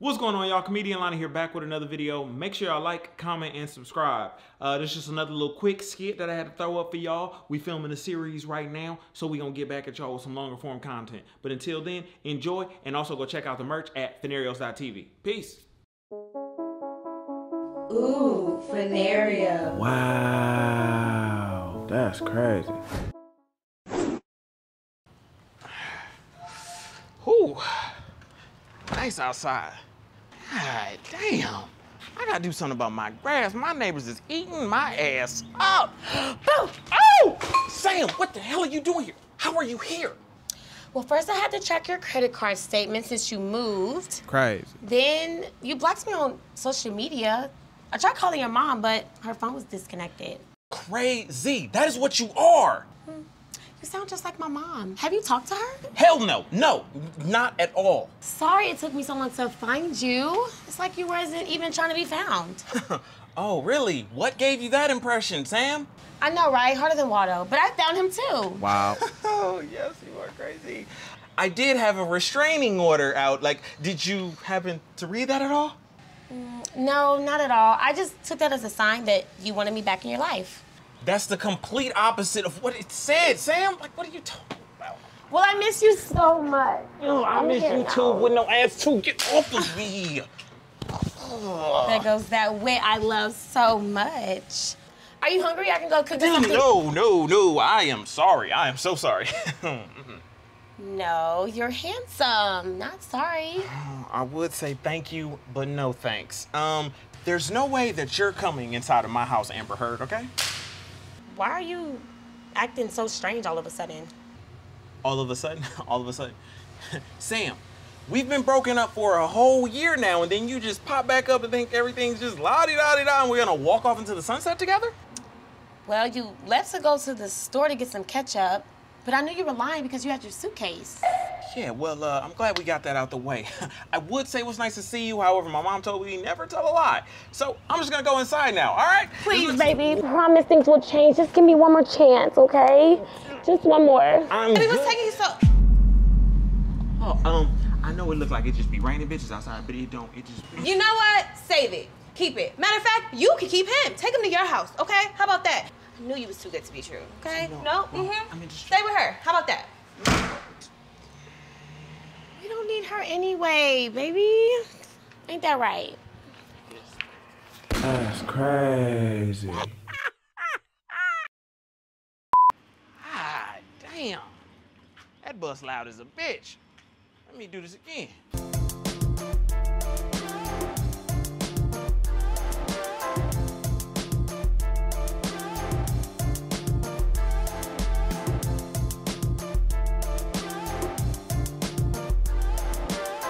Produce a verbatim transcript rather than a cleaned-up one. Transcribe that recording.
What's going on, y'all? Comedian Lonnie here, back with another video. Make sure y'all like, comment, and subscribe. Uh, this is just another little quick skit that I had to throw up for y'all. We filming a series right now, so we gonna get back at y'all with some longer form content. But until then, enjoy, and also go check out the merch at funarios dot t v. Peace. Ooh, Fenario. Wow, that's crazy. Ooh, nice outside. God damn, I gotta do something about my grass. My neighbors is eating my ass up. Boo! Oh! Sam, what the hell are you doing here? How are you here? Well, first I had to check your credit card statement since you moved. Crazy. Then you blocked me on social media. I tried calling your mom, but her phone was disconnected. Crazy, that is what you are. Hmm. You sound just like my mom. Have you talked to her? Hell no, no, not at all. Sorry it took me so long to find you. It's like you wasn't even trying to be found. Oh, really? What gave you that impression, Sam? I know, right? Harder than Waldo, but I found him too. Wow. Oh, yes, you are crazy. I did have a restraining order out. Like, did you happen to read that at all? Mm, no, not at all. I just took that as a sign that you wanted me back in your life. That's the complete opposite of what it said, Sam. Like, what are you talking about? Well, I miss you so much. Oh, I I'm miss you now. Too, with no ass too. Get off of me. Oh. There goes that wit I love so much. Are you hungry? I can go cook this something. No, no, no, I am sorry. I am so sorry. No, you're handsome, not sorry. Oh, I would say thank you, but no thanks. Um, there's no way that you're coming inside of my house, Amber Heard, okay? Why are you acting so strange all of a sudden? All of a sudden? All of a sudden? Sam, we've been broken up for a whole year now, and then you just pop back up and think everything's just la-di-da-di-da, and we're gonna walk off into the sunset together? Well, you left to go to the store to get some ketchup, but I knew you were lying because you had your suitcase. Yeah, well, uh, I'm glad we got that out the way. I would say it was nice to see you, however, my mom told me never tell a lie. So I'm just gonna go inside now, all right? Please, baby, promise things will change. Just give me one more chance, okay? Just one more. I'm baby, what's taking you so? Oh, um, I know it looked like it just be raining bitches outside, but it don't, it just be. You know what? Save it, keep it. Matter of fact, you can keep him. Take him to your house, okay? How about that? I knew you was too good to be true, okay? No, no? Well, mm-hmm. I'm interested. Stay with her, how about that? You don't need her anyway, baby. Ain't that right? That's crazy. Ah, damn. That bus loud as a bitch. Let me do this again.